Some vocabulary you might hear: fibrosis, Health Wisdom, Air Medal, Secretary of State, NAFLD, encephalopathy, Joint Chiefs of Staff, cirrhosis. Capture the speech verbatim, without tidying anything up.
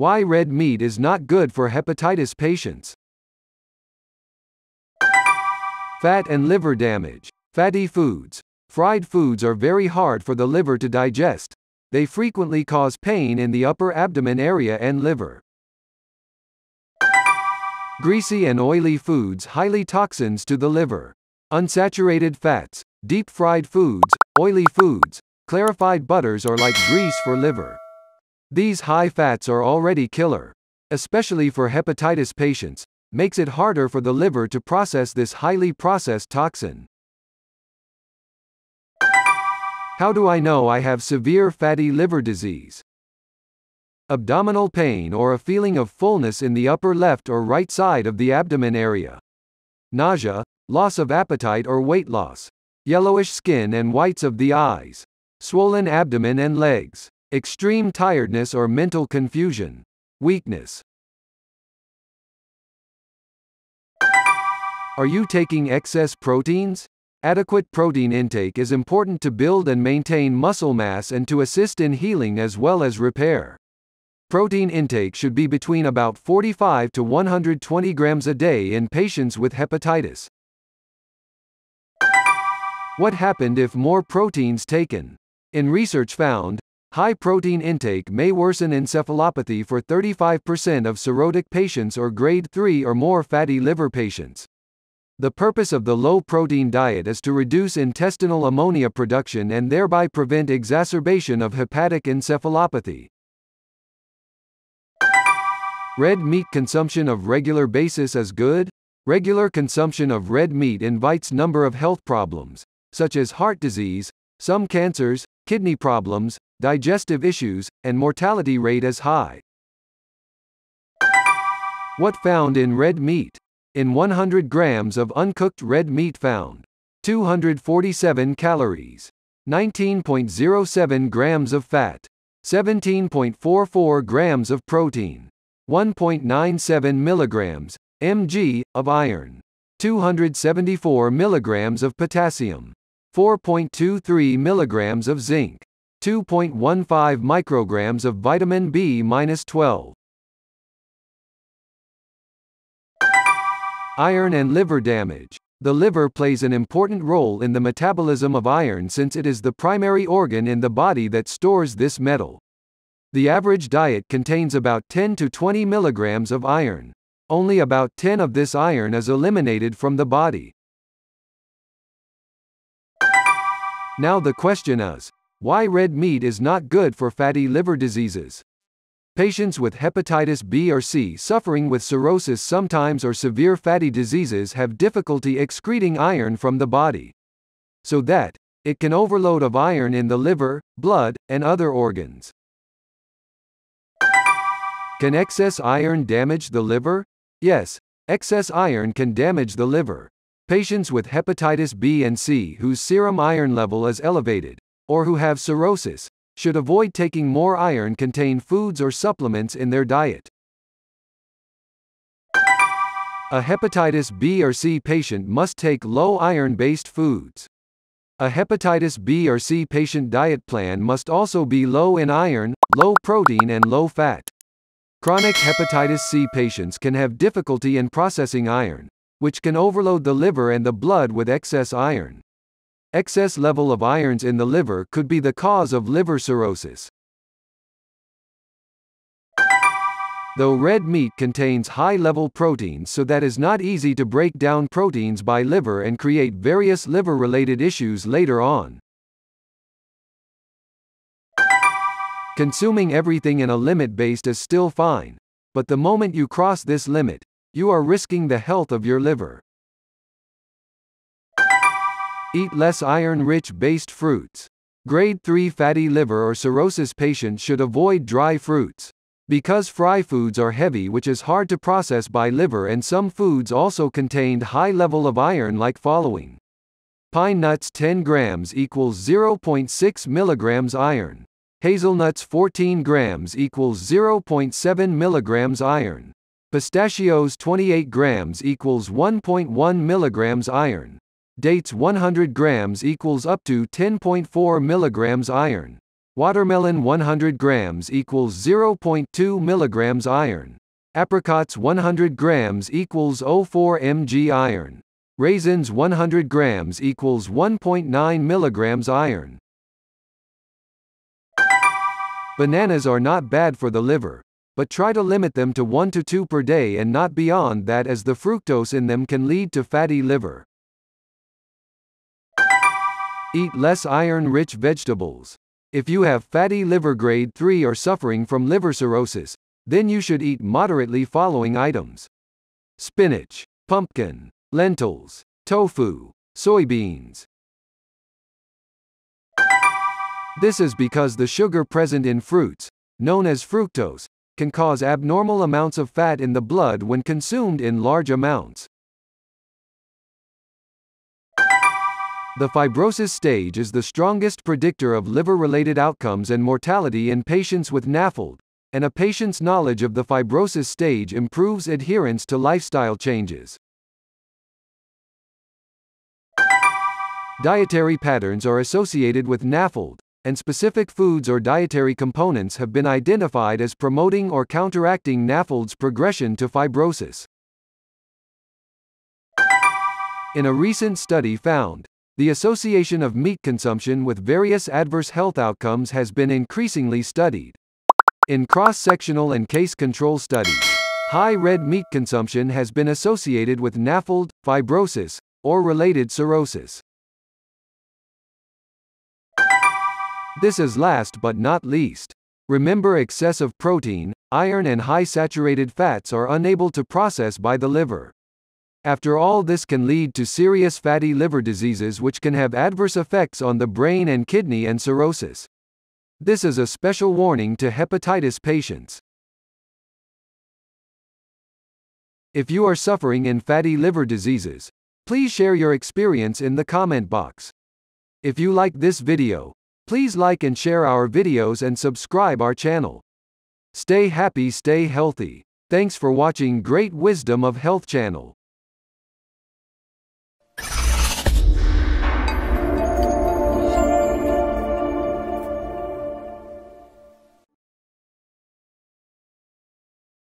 Why red meat is not good for hepatitis patients. Fat and liver damage. Fatty foods. Fried foods are very hard for the liver to digest. They frequently cause pain in the upper abdomen area and liver. Greasy and oily foods highly toxins to the liver. Unsaturated fats, deep fried foods, oily foods, clarified butters are like grease for liver. These high fats are already killer, especially for hepatitis patients, makes it harder for the liver to process this highly processed toxin. How do I know I have severe fatty liver disease? Abdominal pain or a feeling of fullness in the upper left or right side of the abdomen area. Nausea, loss of appetite or weight loss. Yellowish skin and whites of the eyes. Swollen abdomen and legs. Extreme tiredness or mental confusion. Weakness. Are you taking excess proteins? Adequate protein intake is important to build and maintain muscle mass and to assist in healing as well as repair. Protein intake should be between about forty-five to one hundred twenty grams a day in patients with hepatitis. What happened if more proteins taken? In research found, high protein intake may worsen encephalopathy for thirty-five percent of cirrhotic patients or grade three or more fatty liver patients. The purpose of the low-protein diet is to reduce intestinal ammonia production and thereby prevent exacerbation of hepatic encephalopathy. Red meat consumption of regular basis is good? Regular consumption of red meat invites number of health problems, such as heart disease, some cancers, kidney problems, digestive issues, and mortality rate is high. What found in red meat? In one hundred grams of uncooked red meat found two hundred forty-seven calories, nineteen point zero seven grams of fat, seventeen point four four grams of protein, one point nine seven milligrams, mg, of iron, two hundred seventy-four milligrams of potassium, four point two three milligrams of zinc, two point one five micrograms of vitamin B minus twelve. Iron and liver damage. The liver plays an important role in the metabolism of iron since it is the primary organ in the body that stores this metal. The average diet contains about ten to twenty milligrams of iron. Only about ten of this iron is eliminated from the body. Now the question is, why red meat is not good for fatty liver diseases? Patients with hepatitis B or C suffering with cirrhosis sometimes or severe fatty diseases have difficulty excreting iron from the body. So that, it can overload of iron in the liver, blood, and other organs. Can excess iron damage the liver? Yes, excess iron can damage the liver. Patients with hepatitis B and C whose serum iron level is elevated, or who have cirrhosis, should avoid taking more iron-contained foods or supplements in their diet. A hepatitis B or C patient must take low iron-based foods. A hepatitis B or C patient diet plan must also be low in iron, low protein and low fat. Chronic hepatitis C patients can have difficulty in processing iron, which can overload the liver and the blood with excess iron. Excess level of irons in the liver could be the cause of liver cirrhosis. Though red meat contains high-level proteins, so that is not easy to break down proteins by liver and create various liver-related issues later on. Consuming everything in a limit-based is still fine, but the moment you cross this limit, you are risking the health of your liver. Eat less iron-rich based fruits. Grade three fatty liver or cirrhosis patients should avoid dry fruits. Because fried foods are heavy which is hard to process by liver and some foods also contained high level of iron like following. Pine nuts ten grams equals zero point six milligrams iron. Hazelnuts fourteen grams equals zero point seven milligrams iron. Pistachios twenty-eight grams equals one point one milligrams iron. Dates one hundred grams equals up to ten point four milligrams iron. Watermelon one hundred grams equals zero point two milligrams iron. Apricots one hundred grams equals zero point four milligrams iron. Raisins one hundred grams equals one point nine milligrams iron. Bananas are not bad for the liver, but try to limit them to one to two per day and not beyond that, as the fructose in them can lead to fatty liver. Eat less iron-rich vegetables. If you have fatty liver grade three or suffering from liver cirrhosis, then you should eat moderately following items: spinach, pumpkin, lentils, tofu, soybeans. This is because the sugar present in fruits, known as fructose, can cause abnormal amounts of fat in the blood when consumed in large amounts. The fibrosis stage is the strongest predictor of liver-related outcomes and mortality in patients with N A F L D, and a patient's knowledge of the fibrosis stage improves adherence to lifestyle changes. Dietary patterns are associated with N A F L D, and specific foods or dietary components have been identified as promoting or counteracting N A F L D's progression to fibrosis. In a recent study found, the association of meat consumption with various adverse health outcomes has been increasingly studied. In cross-sectional and case-control studies, high red meat consumption has been associated with N A F L D, fibrosis, or related cirrhosis. This is last but not least. Remember, excess of protein, iron and high saturated fats are unable to process by the liver. After all, this can lead to serious fatty liver diseases which can have adverse effects on the brain and kidney and cirrhosis. This is a special warning to hepatitis patients. If you are suffering in fatty liver diseases, please share your experience in the comment box. If you like this video, please like and share our videos and subscribe our channel. Stay happy, stay healthy. Thanks for watching Great Wisdom of Health channel.